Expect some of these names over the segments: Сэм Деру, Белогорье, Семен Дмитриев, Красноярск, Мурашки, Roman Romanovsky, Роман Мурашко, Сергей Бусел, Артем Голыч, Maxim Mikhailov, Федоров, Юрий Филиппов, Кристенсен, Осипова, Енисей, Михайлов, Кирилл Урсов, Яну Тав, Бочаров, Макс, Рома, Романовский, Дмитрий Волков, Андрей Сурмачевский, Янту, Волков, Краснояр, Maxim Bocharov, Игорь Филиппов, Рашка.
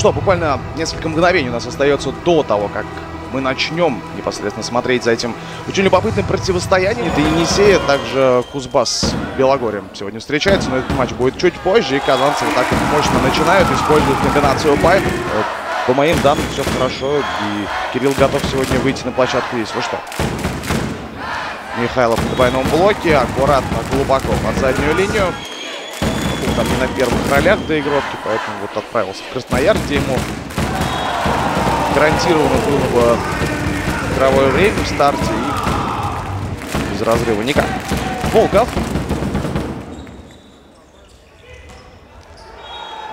что, буквально несколько мгновений у нас остается до того, как мы начнем непосредственно смотреть за этим очень любопытным противостоянием. Это Енисея, также Кузбас Белогорьем сегодня встречается, но этот матч будет чуть позже. И казанцы вот так вот мощно начинают, используют комбинацию пай. По моим данным, все хорошо. И Кирилл готов сегодня выйти на площадку. Есть вы что. Михайлов в двойном блоке. Аккуратно, глубоко под заднюю линию. Он там не на первых ролях доигровки, поэтому вот отправился в Краснояр, где ему гарантированно было бы игровое время в старте и без разрыва никак. Волков.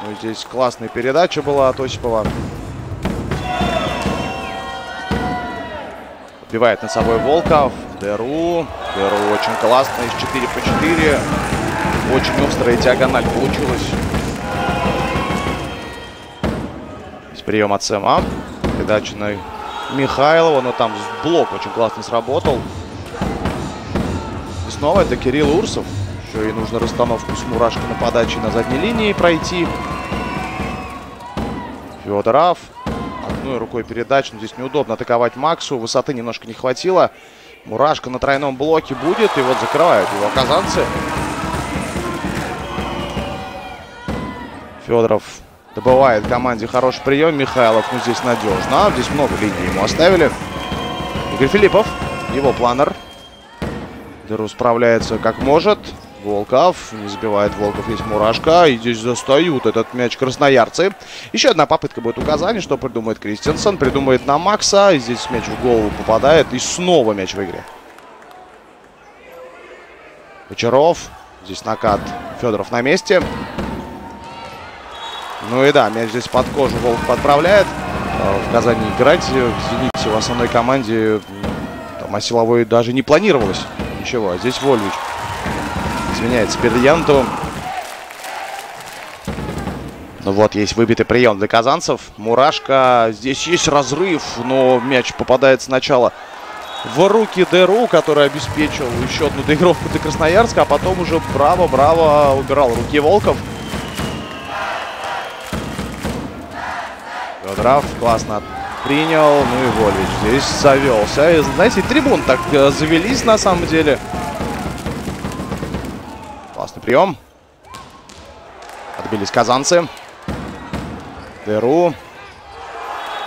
Ну, здесь классная передача была от Осипова. Убивает над собой Волков. Деру очень классно. Из 4 по 4. Очень острая диагональ получилась. Здесь прием от Сэма. Передача на Михайлова, но там блок очень классно сработал. И снова это Кирилл Урсов. Еще и нужно расстановку с Мурашки на подаче на задней линии пройти. Федоров. Одной рукой передача, но здесь неудобно атаковать Максу. Высоты немножко не хватило. Мурашка на тройном блоке будет. И вот закрывают его казанцы. Федоров добывает команде хороший прием. Михайлов, ну здесь надежно. Здесь много линий ему оставили. Игорь Филиппов, его планер. Деру справляется как может. Волков, не забивает Волков, есть Мурашка. И здесь застают этот мяч красноярцы. Еще одна попытка будет у Казани. Что придумает Кристенсен? Придумает на Макса. И здесь мяч в голову попадает. И снова мяч в игре. Бочаров. Здесь накат. Федоров на месте. Ну и да, мяч здесь под кожу Волков отправляет. В Казани играть в Зените в основной команде там, а силовой даже не планировалось ничего. А здесь Вольвич изменяется перед Янту. Ну вот, есть выбитый прием для казанцев. Мурашка. Здесь есть разрыв, но мяч попадает сначала в руки Деру, который обеспечил еще одну доигровку до Красноярска, а потом уже браво-браво убирал руки Волков. Федоров классно принял. Ну и Вольвич здесь завелся. И, знаете, трибун так завелись на самом деле. Классный прием. Отбились казанцы. Деру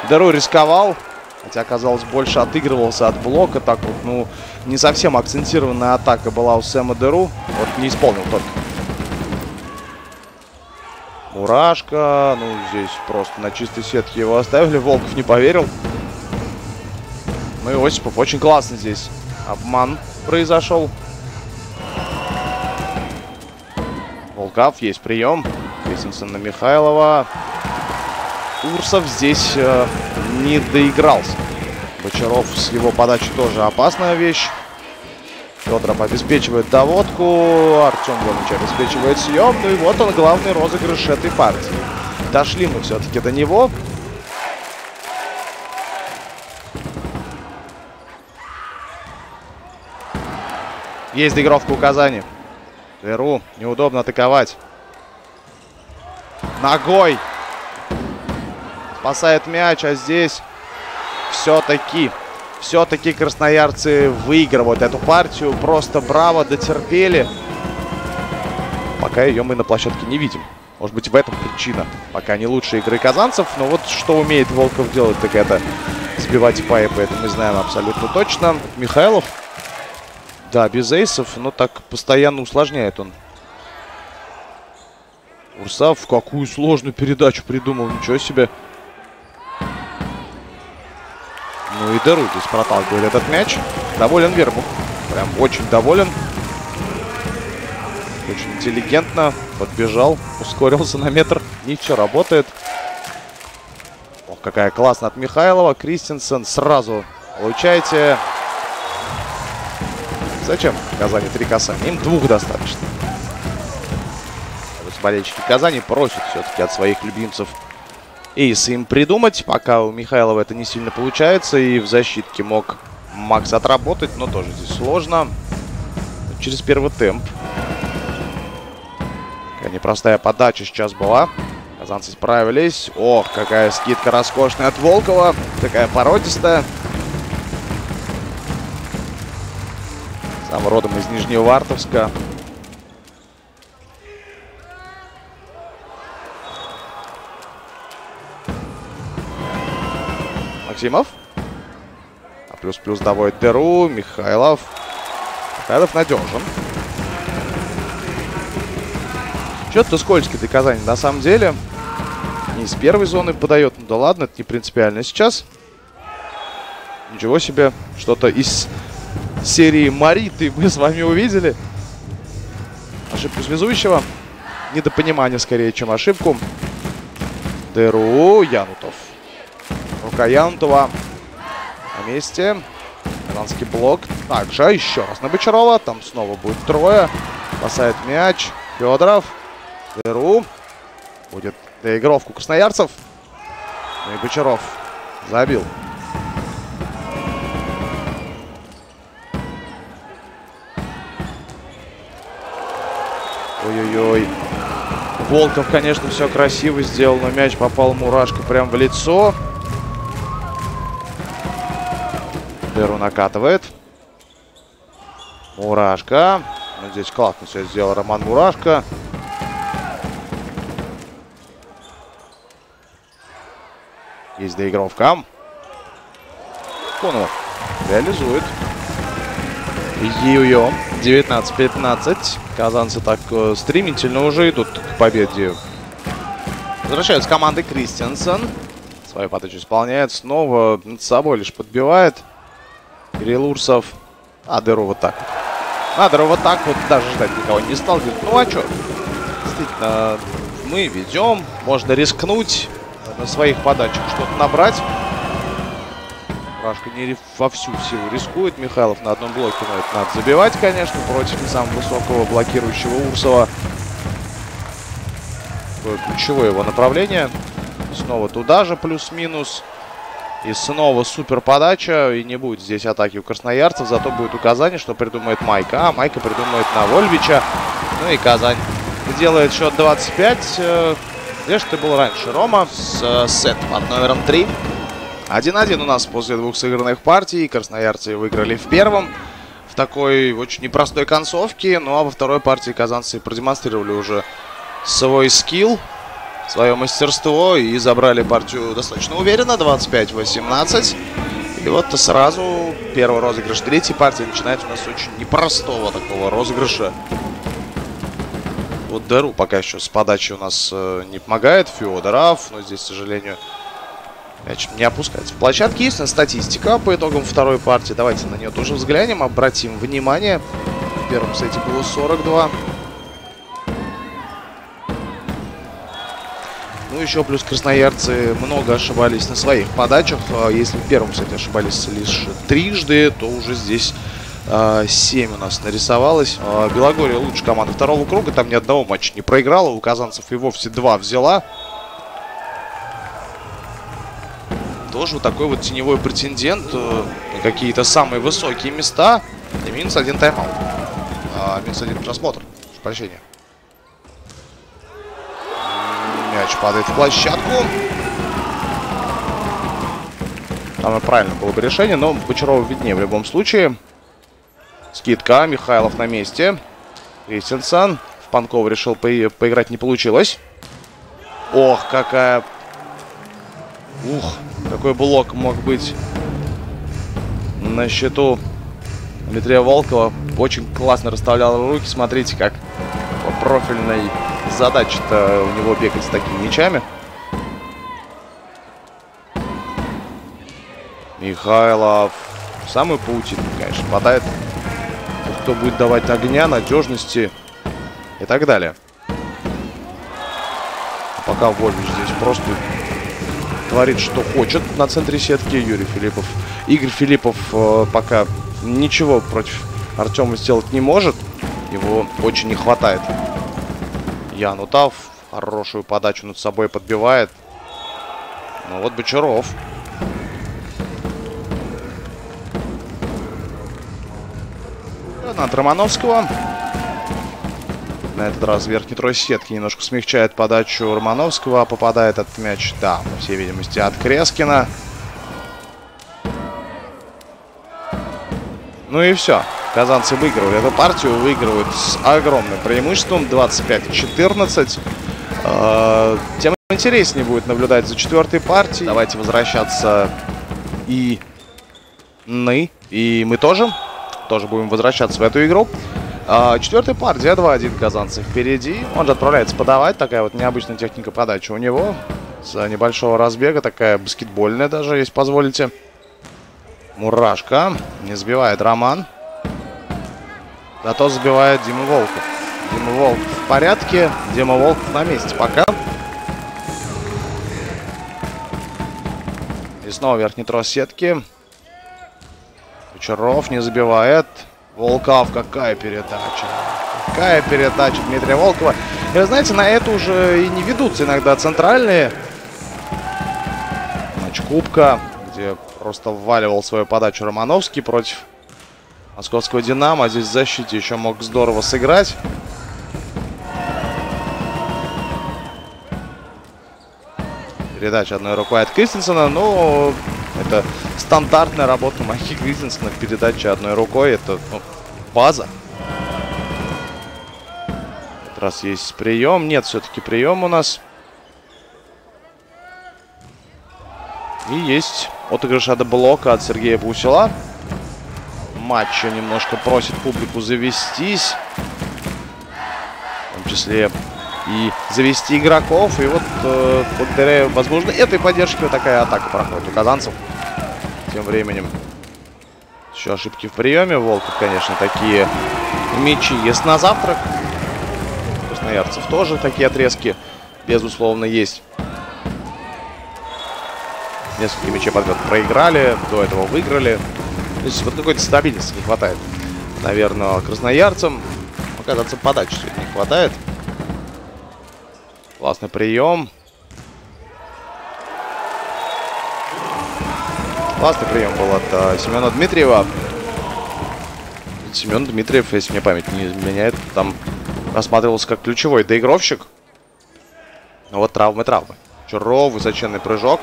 рисковал. Хотя, казалось, больше отыгрывался от блока. Так вот, ну, не совсем акцентированная атака была у Сэма Деру. Вот не исполнил только. Мурашка. Ну, здесь просто на чистой сетке его оставили. Волков не поверил. Ну и Осипов. Очень классно здесь. Обман произошел. Волков. Есть прием. Кристенсен на Михайлова. Урсов здесь не доигрался. Бочаров с его подачи тоже опасная вещь. Федоров обеспечивает доводку, Артем Голыч обеспечивает съем. Ну и вот он, главный розыгрыш этой партии. Дошли мы все-таки до него. Есть доигровка у Казани. Деру, неудобно атаковать. Ногой. Спасает мяч, а здесь все-таки красноярцы выигрывают эту партию. Просто браво, дотерпели. Пока ее мы на площадке не видим. Может быть, в этом причина. Пока не лучшие игры казанцев. Но вот что умеет Волков делать, так это сбивать пайпы. Это мы знаем абсолютно точно. Михайлов. Да, без эйсов, но так постоянно усложняет он. Урсов, какую сложную передачу придумал. Ничего себе. Ну и Деру здесь проталкивает этот мяч. Доволен Вербух. Прям очень доволен. Очень интеллигентно. Подбежал. Ускорился на метр. Ничего, работает. Ох, какая классная от Михайлова. Кристенсен сразу получаете. Зачем Казани три касания? Им двух достаточно. Болельщики Казани просят все-таки от своих любимцев эйсы им придумать. Пока у Михайлова это не сильно получается. И в защитке мог Макс отработать, но тоже здесь сложно. Через первый темп. Такая непростая подача сейчас была. Казанцы справились. Ох, какая скидка роскошная от Волкова. Такая породистая. Сам родом из Нижневартовска. Максимов. А плюс-плюс доводит Деру. Михайлов. Михайлов надежен. Счет-то скользкий для Казани на самом деле. Не из первой зоны подает. Ну да ладно, это не принципиально сейчас. Ничего себе. Что-то из серии Мариты мы с вами увидели. Ошибку связующего. Недопонимание скорее, чем ошибку. Деру. Яну Тав. Рука Янтова на месте. Казанский блок. Также еще раз на Бочарова. Там снова будет трое. Спасает мяч. Федоров. Деру. Будет доигровку красноярцев. Ну и Бочаров забил. Ой-ой-ой. Волков, конечно, все красиво сделал, но мяч попал Мурашко прям в лицо. Деру накатывает. Мурашко. Ну, здесь классно все сделал Роман Мурашко. Есть доигровка. Конов реализует. Йо-йо. 19-15. Казанцы так стремительно уже идут к победе. Возвращаются команды Кристенсен. Свою подачу исполняет. Снова над собой лишь подбивает. Кирилл Урсов. А Деру вот так. А Деру вот так вот даже ждать никого не стал. Говорит, ну а что? Действительно, мы ведем. Можно рискнуть. На своих подачах что-то набрать. Рашка не во всю силу рискует. Михайлов на одном блоке, но это надо забивать, конечно, против не самого высокого блокирующего Урсова. Такое ключевое его направление. Снова туда же, плюс-минус. И снова супер подача. И не будет здесь атаки у красноярцев. Зато будет указание, что придумает Майка. А Майка придумает на Вольвича. Ну и Казань делает счет 25. Где же ты был раньше, Рома? С сетом под номером 3. 1-1 у нас после двух сыгранных партий. Красноярцы выиграли в первом. В такой очень непростой концовке. Ну а во второй партии казанцы продемонстрировали уже свой скилл, свое мастерство. И забрали партию достаточно уверенно. 25-18. И вот сразу первый розыгрыш третьей партии начинается у нас с очень непростого такого розыгрыша. Вот Деру пока еще с подачи у нас не помогает. Федоров. Но здесь, к сожалению, мяч не опускается в площадке. Есть у нас статистика по итогам второй партии. Давайте на нее тоже взглянем. Обратим внимание. В первом сете было 42. Ну, еще плюс красноярцы много ошибались на своих подачах. Если в первом сете ошибались лишь трижды, то уже здесь 7 у нас нарисовалось. Белогорье лучшая команда второго круга. Там ни одного матча не проиграла. У казанцев и вовсе 2 взяла. Тоже вот такой вот теневой претендент на какие-то самые высокие места. И минус 1 тайм-аут. Минус 1 просмотр. Прошу прощения. Мяч падает в площадку. Там правильно было бы решение, но Бочарова виднее в любом случае. Скидка. Михайлов на месте. Кристенсен. В Панкова решил поиграть, не получилось. Ох, какая... Ух, какой блок мог быть на счету Дмитрия Волкова. Очень классно расставлял руки. Смотрите, как по профильной задаче-то у него бегать с такими мячами. Михайлов. Самую паутину, конечно, хватает. Кто будет давать огня, надежности и так далее. А пока Вольвич здесь просто творит, что хочет на центре сетки. Юрий Филиппов. Игорь Филиппов пока ничего против Артема сделать не может. Его очень не хватает. Яну Тав хорошую подачу над собой подбивает. Ну вот Бочаров. От Романовского. На этот раз верхний трой сетки немножко смягчает подачу Романовского. Попадает этот мяч, да, по всей видимости, от Крескина. Ну и все. Казанцы выигрывают эту партию. Выигрывают с огромным преимуществом. 25-14. Тем интереснее будет наблюдать за четвертой партией. Давайте возвращаться и мы тоже будем возвращаться в эту игру. Четвертая партия, 2-1 казанцы впереди. Он же отправляется подавать. Такая вот необычная техника подачи у него. С небольшого разбега. Такая баскетбольная даже, если позволите. Мурашка. Не сбивает Роман. Зато сбивает Дима Волков. Дима Волков в порядке. Дима Волков на месте пока. И снова верхний трос сетки. Бочаров не забивает. Волков, какая передача. Какая передача Дмитрия Волкова. И вы знаете, на это уже и не ведутся иногда центральные. Матч Кубка, где просто вваливал свою подачу Романовский против московского «Динамо». Здесь в защите еще мог здорово сыграть. Передача одной рукой от Кристенсена, но... Это стандартная работа Махи Кристенсена в передаче одной рукой. Это база. В этот раз есть прием. Нет, все-таки прием у нас. И есть отыгрыш от блока от Сергея Бусела. Матч немножко просит публику завестись. В том числе... И завести игроков. И вот благодаря, возможно, этой поддержке вот такая атака проходит у казанцев. Тем временем еще ошибки в приеме. Волков, конечно, такие мячи ест на завтрак. Красноярцев тоже такие отрезки, безусловно, есть. Несколько мячей подряд проиграли, до этого выиграли. То есть вот какой-то стабильности не хватает, наверное, красноярцам. Оказывается, подачи сегодня не хватает. Классный прием. Классный прием был от Семена Дмитриева. Семен Дмитриев, если мне память не изменяет, там рассматривался как ключевой доигровщик. Но вот травмы. Чуров, высоченный прыжок.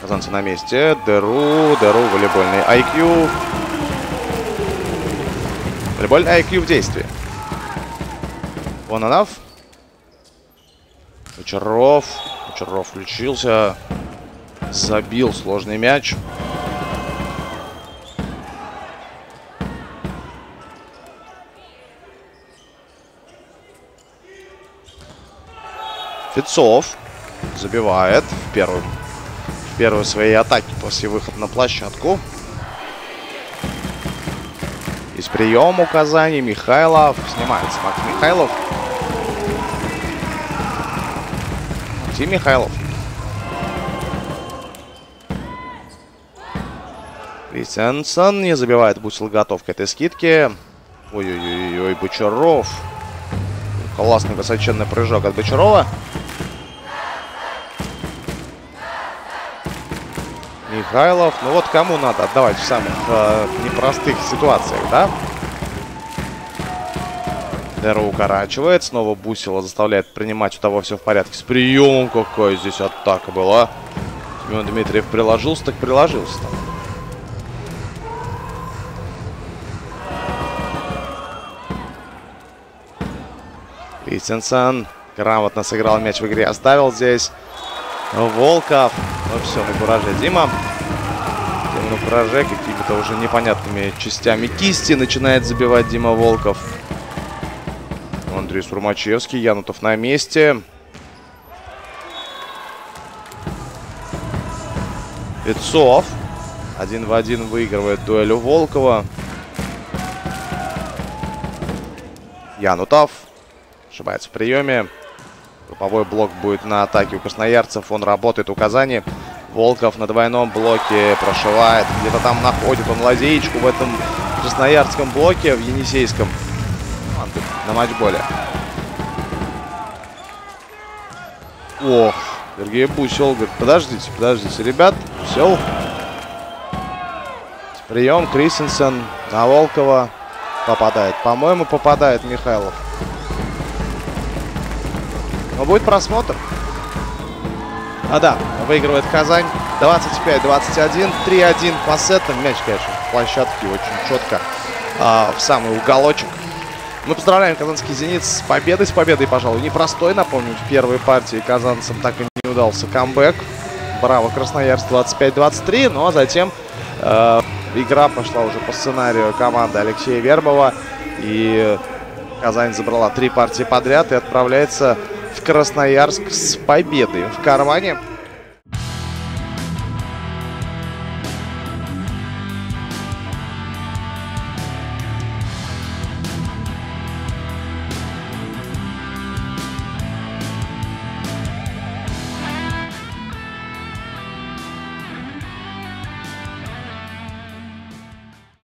Казанцы на месте. Деру, волейбольный IQ. Волейбольный IQ в действии. Вон она. Бочаров включился. Забил сложный мяч. Фицов забивает в первой своей атаке после выхода на площадку. Из приема указаний Михайлов. Снимается Макс Михайлов. И Михайлов. Кристенсен не забивает. Бусел готов к этой скидке. Ой-ой-ой, Бочаров. Классный высоченный прыжок от Бочарова. Михайлов. Ну вот кому надо отдавать в самых непростых ситуациях, да? Деру укорачивает. Снова Бусела заставляет принимать. У того все в порядке. С приемом какой здесь атака была. Семен Дмитриев приложился, так приложился. Кристенсен грамотно сыграл мяч в игре. Оставил здесь Волков. Ну все, на кураже Дима. Дима на кураже какими-то уже непонятными частями кисти начинает забивать Дима Волков. Андрей Сурмачевский, Яну Тав на месте. Пецов. Один в один выигрывает дуэль у Волкова. Яну Тав ошибается в приеме. Групповой блок будет на атаке у красноярцев. Он работает у Казани. Волков на двойном блоке прошивает. Где-то там находит он лазеечку в этом красноярском блоке, в енисейском. На матчболе. Ох, Сергей Бусел говорит, подождите, ребят, все. Прием Кристенсен на Волкова. Попадает, по-моему, попадает Михайлов. Но будет просмотр. А да, выигрывает Казань. 25-21. 3-1 по сетам. Мяч, конечно, в площадке очень четко в самый уголочек. Мы поздравляем казанский «Зенит» с победой. С победой, пожалуй, непростой. Напомню, в первой партии казанцам так и не удался камбэк. Браво, Красноярск, 25-23. Ну а затем игра пошла уже по сценарию команды Алексея Вербова. И Казань забрала 3 партии подряд и отправляется в Красноярск с победой в кармане.